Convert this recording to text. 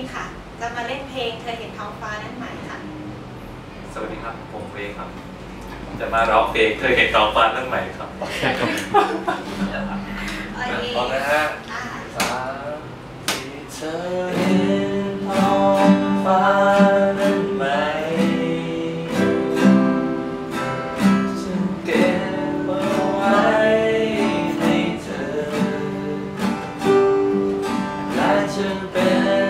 งค่ะจะมาเล่นเพลงเธอเห็นท้องฟ้านั้นไหมค่ะสวัสดีครับผมเวครับจะมาร้องเพลงเธอเห็นท้องฟ้านั้นไหมครับโอเคนะฮะฟ้าที่เธอเห็นท้องฟ้านั้นไหมฉันเก็บเอาไว้ให้เธอและฉันเป็น